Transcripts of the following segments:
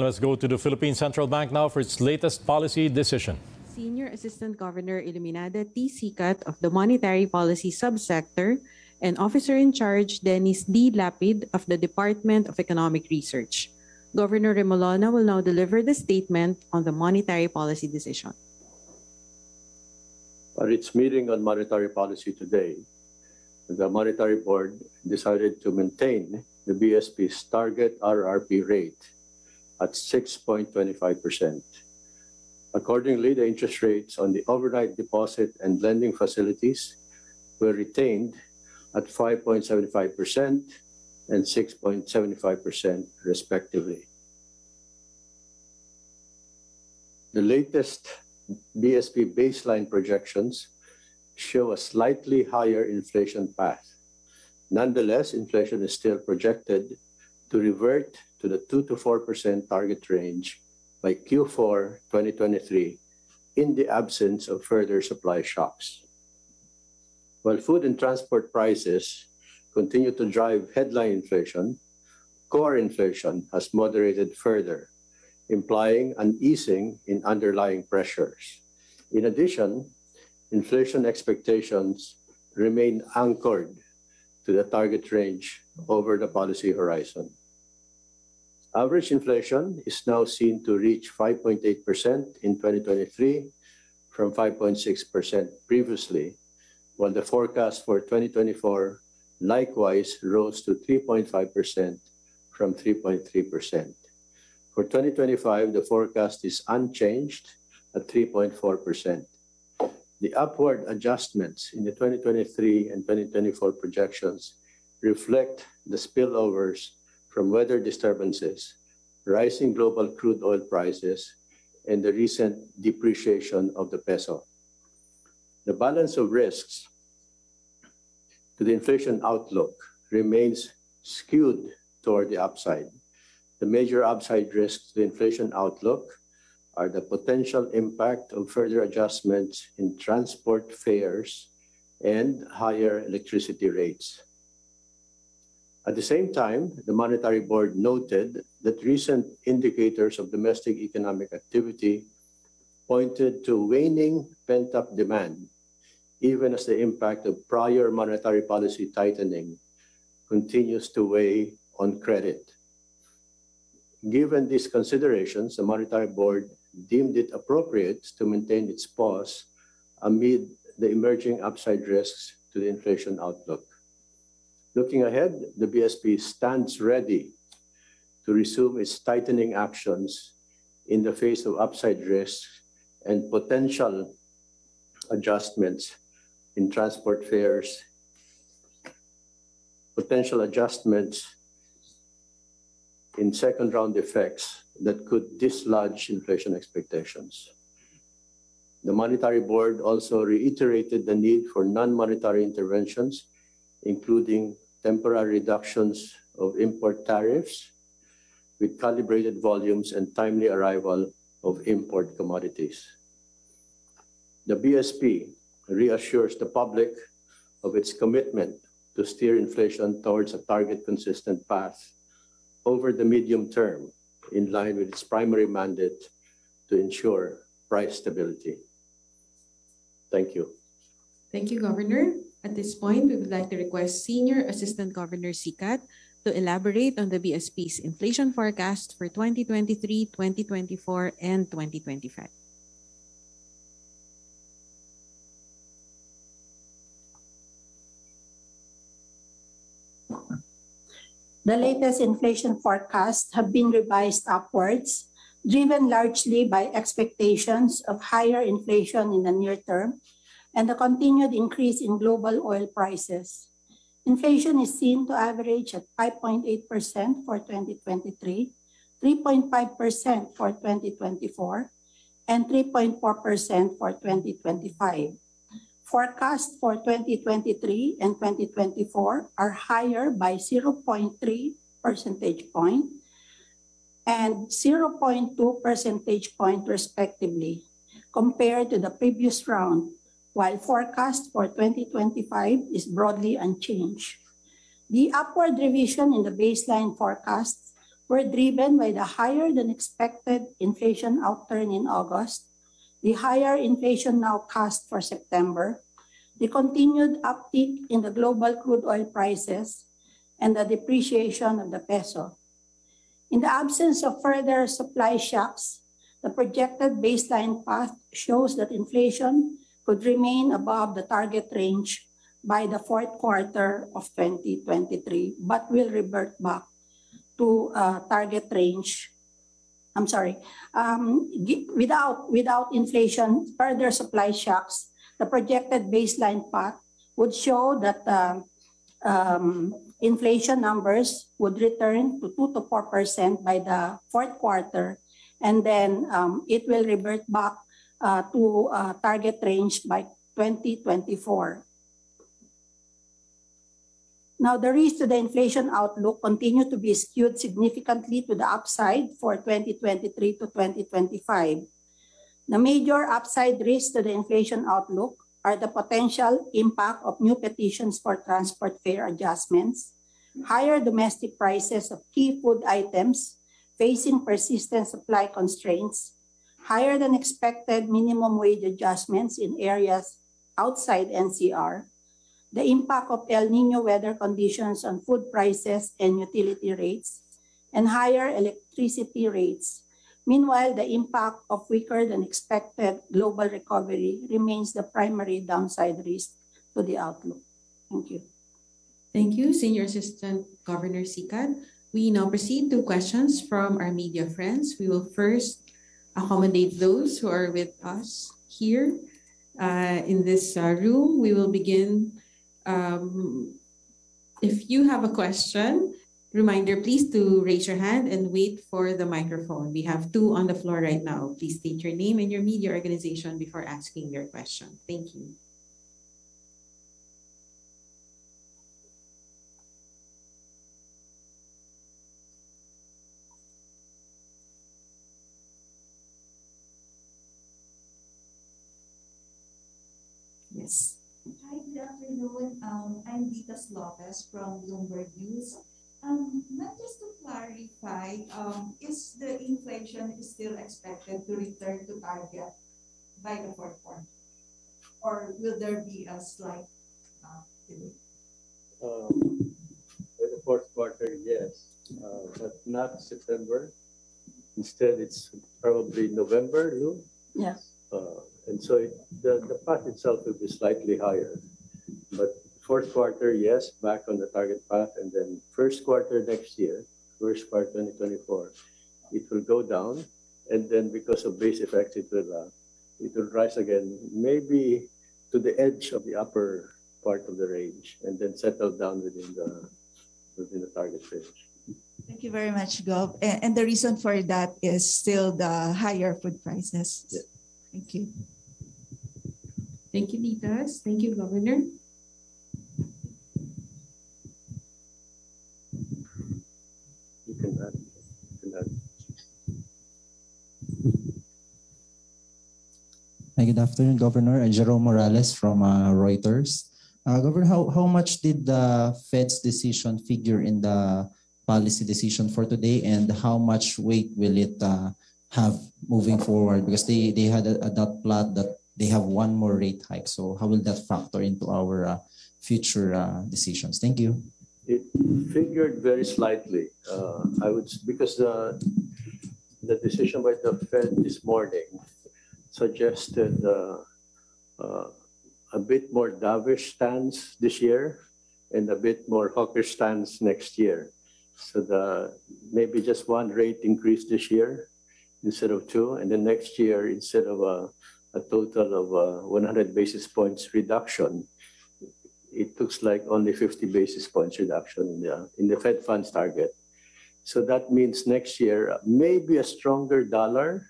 Let's go to the Philippine Central Bank now for its latest policy decision. Senior Assistant Governor Illuminada T. Sicat of the Monetary Policy Subsector and Officer in Charge Dennis D. Lapid of the Department of Economic Research. Governor Remolona will now deliver the statement on the monetary policy decision. At its meeting on monetary policy today, the Monetary Board decided to maintain the BSP's target RRP rate at 6.25%. Accordingly, the interest rates on the overnight deposit and lending facilities were retained at 5.75% and 6.75% respectively. The latest BSP baseline projections show a slightly higher inflation path. Nonetheless, inflation is still projected to revert to the 2 to 4% target range by Q4 2023 in the absence of further supply shocks. While food and transport prices continue to drive headline inflation, core inflation has moderated further, implying an easing in underlying pressures. In addition, inflation expectations remain anchored to the target range over the policy horizon. Average inflation is now seen to reach 5.8% in 2023 from 5.6% previously, while the forecast for 2024 likewise rose to 3.5% from 3.3%. For 2025, the forecast is unchanged at 3.4%. The upward adjustments in the 2023 and 2024 projections reflect the spillovers from weather disturbances, rising global crude oil prices, and the recent depreciation of the peso. The balance of risks to the inflation outlook remains skewed toward the upside. The major upside risks to the inflation outlook are the potential impact of further adjustments in transport fares and higher electricity rates. At the same time, the Monetary Board noted that recent indicators of domestic economic activity pointed to waning pent-up demand, even as the impact of prior monetary policy tightening continues to weigh on credit. Given these considerations, the Monetary Board deemed it appropriate to maintain its pause amid the emerging upside risks to the inflation outlook. Looking ahead, the BSP stands ready to resume its tightening actions in the face of upside risks and potential adjustments in transport fares, potential adjustments in second-round effects that could dislodge inflation expectations. The Monetary Board also reiterated the need for non-monetary interventions, including temporary reductions of import tariffs with calibrated volumes and timely arrival of import commodities. The BSP reassures the public of its commitment to steer inflation towards a target-consistent path over the medium term, in line with its primary mandate to ensure price stability. Thank you. Thank you, Governor. At this point, we would like to request Senior Assistant Governor Sicat to elaborate on the BSP's inflation forecast for 2023, 2024, and 2025. The latest inflation forecasts have been revised upwards, driven largely by expectations of higher inflation in the near term and the continued increase in global oil prices. Inflation is seen to average at 5.8% for 2023, 3.5% for 2024, and 3.4% for 2025. Forecasts for 2023 and 2024 are higher by 0.3 percentage point and 0.2 percentage point respectively compared to the previous round, while forecast for 2025 is broadly unchanged. The upward revision in the baseline forecasts were driven by the higher than expected inflation outturn in August, the higher inflation nowcast for September, the continued uptick in the global crude oil prices, and the depreciation of the peso. In the absence of further supply shocks, the projected baseline path shows that inflation could remain above the target range by the fourth quarter of 2023, but will revert back to target range. I'm sorry, without inflation, further supply shocks, the projected baseline path would show that inflation numbers would return to 2 to 4% by the fourth quarter, and then it will revert back to target range by 2024. Now, the risks to the inflation outlook continue to be skewed significantly to the upside for 2023 to 2025. The major upside risks to the inflation outlook are the potential impact of new petitions for transport fare adjustments, higher domestic prices of key food items facing persistent supply constraints, higher than expected minimum wage adjustments in areas outside NCR, the impact of El Nino weather conditions on food prices and utility rates, and higher electricity rates. Meanwhile, the impact of weaker than expected global recovery remains the primary downside risk to the outlook. Thank you. Thank you, Senior Assistant Governor Sicat. We now proceed to questions from our media friends. We will first accommodate those who are with us here in this room. We will begin. If you have a question, reminder, please to raise your hand and wait for the microphone. We have two on the floor right now. Please state your name and your media organization before asking your question. Thank you. Yes. Hi, good afternoon. I'm Ditas Lopez from Bloomberg News. Not just to clarify, is the inflation still expected to return to target by the fourth quarter, or will there be a slight delay? By the fourth quarter, yes, but not September. Instead, it's probably November. No? Yes. And so the path itself will be slightly higher, but fourth quarter, yes, back on the target path, and then first quarter next year, first quarter 2024, it will go down, and then because of base effects, it will rise again, maybe to the edge of the upper part of the range, and then settle down within the target range. Thank you very much, Gov. And the reason for that is still the higher food prices. Yeah. Thank you. Thank you, Ditas. Thank you, Governor. Hi, good afternoon, Governor. Jerome Morales from Reuters. Governor, how much did the Fed's decision figure in the policy decision for today, and how much weight will it have moving forward? Because they had a dot plot that they have one more rate hike. So how will that factor into our future decisions? Thank you. It figured very slightly. I would, because the decision by the Fed this morning suggested a bit more dovish stance this year and a bit more hawkish stance next year. So maybe just one rate increase this year instead of two, and then next year instead of a total of 100 basis points reduction, it looks like only 50 basis points reduction in the Fed funds target. So that means next year maybe a stronger dollar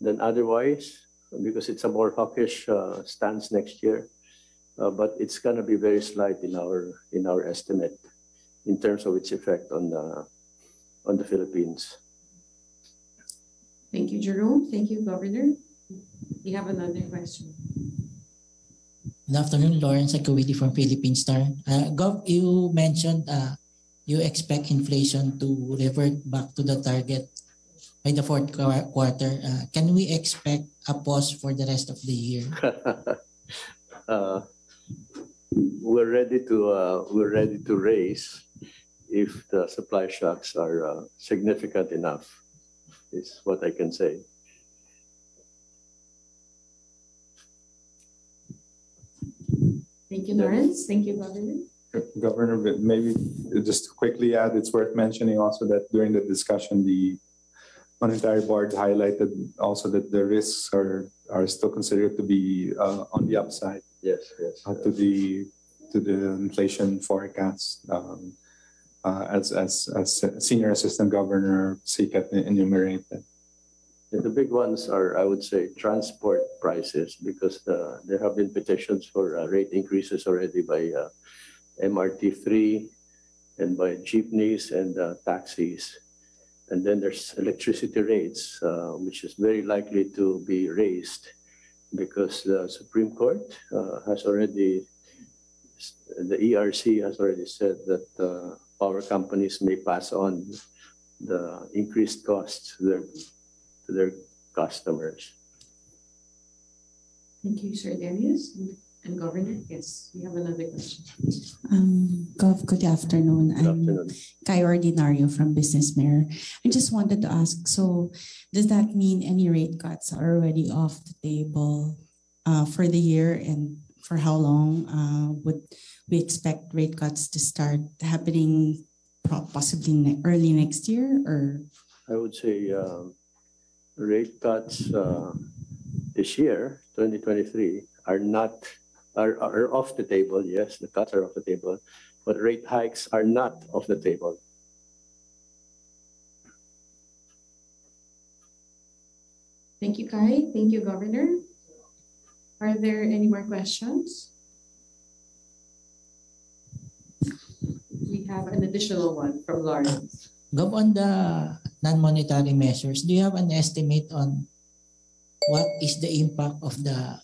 than otherwise, because it's a more hawkish stance next year. But it's going to be very slight in our estimate in terms of its effect on the Philippines. Thank you, Jerome. Thank you, Governor. We have another question. Good afternoon, Lawrence Akawidi from Philippine Star. Gov, you mentioned you expect inflation to revert back to the target by the fourth quarter. Can we expect a pause for the rest of the year? We're ready to raise if the supply shocks are significant enough, is what I can say. Thank you, Lawrence. Thank you, Governor. Governor, maybe just to quickly add, it's worth mentioning also that during the discussion, the Monetary Board highlighted also that the risks are still considered to be on the upside. Yes, yes. To the inflation forecast, as Senior Assistant Governor Sicat enumerated. The big ones are, I would say, transport prices, because there have been petitions for rate increases already by MRT 3 and by jeepneys and taxis. And then there's electricity rates, which is very likely to be raised because the Supreme Court the ERC has already said that power companies may pass on the increased costs to their customers. Thank you, Sir Dennis. And Governor, yes, we have another question. Gov, good afternoon. I'm Kai Ordinario from Business Mirror. I just wanted to ask, so does that mean any rate cuts are already off the table for the year, and for how long would we expect rate cuts to start happening, possibly early next year? Or I would say rate cuts this year, 2023, are not... Are off the table, yes, the cuts are off the table, but rate hikes are not off the table. Thank you, Kai. Thank you, Governor. Are there any more questions? We have an additional one from Lawrence. Go on the non-monetary measures. Do you have an estimate on what is the impact of the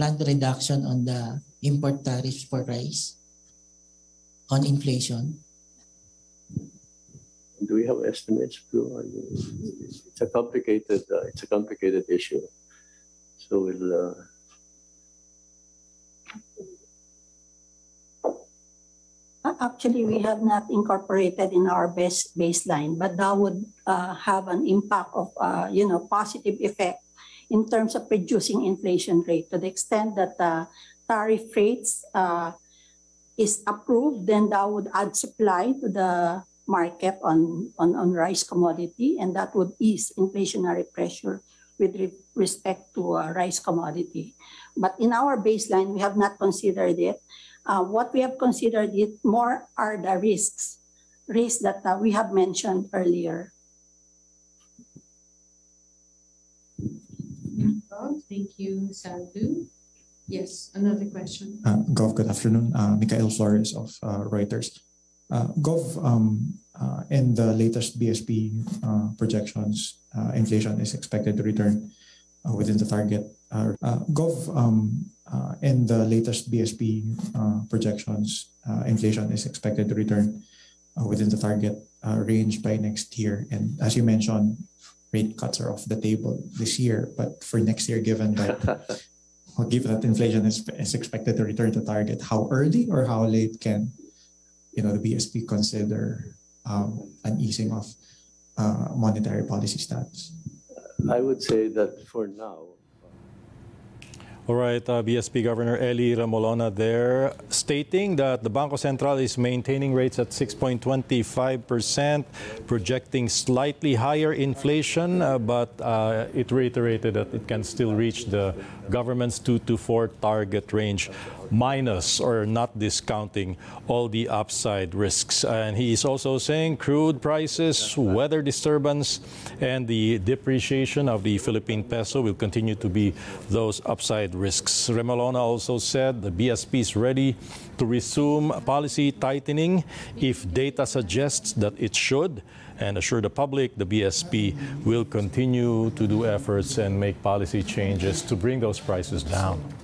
planned reduction on the import tariffs for rice on inflation? Do we have estimates? It's a complicated issue. So we'll. Actually, we have not incorporated in our baseline, but that would have an impact of positive effect in terms of reducing inflation rate to the extent that tariff rates is approved, then that would add supply to the market on rice commodity, and that would ease inflationary pressure with respect to rice commodity. But in our baseline, we have not considered it. What we have considered it more are the risks that we have mentioned earlier. Thank you, Sadhu. Yes, another question. Gov, good afternoon. Michael Flores of Reuters. Gov, in the latest BSP projections, inflation is expected to return within the target. In the latest BSP projections, inflation is expected to return within the target range by next year. And as you mentioned, rate cuts are off the table this year, but for next year, given that, given that inflation is expected to return to target, how early or how late can, the BSP consider an easing of monetary policy stance? I would say that for now. All right, BSP Governor Eli Remolona there, stating that the Banco Central is maintaining rates at 6.25%, projecting slightly higher inflation, but it reiterated that it can still reach the government's 2 to 4 target range, minus or not discounting all the upside risks. And he is also saying crude prices, weather disturbance, and the depreciation of the Philippine peso will continue to be those upside risks. Remolona also said the BSP is ready to resume policy tightening if data suggests that it should, and assure the public the BSP will continue to do efforts and make policy changes to bring those prices down.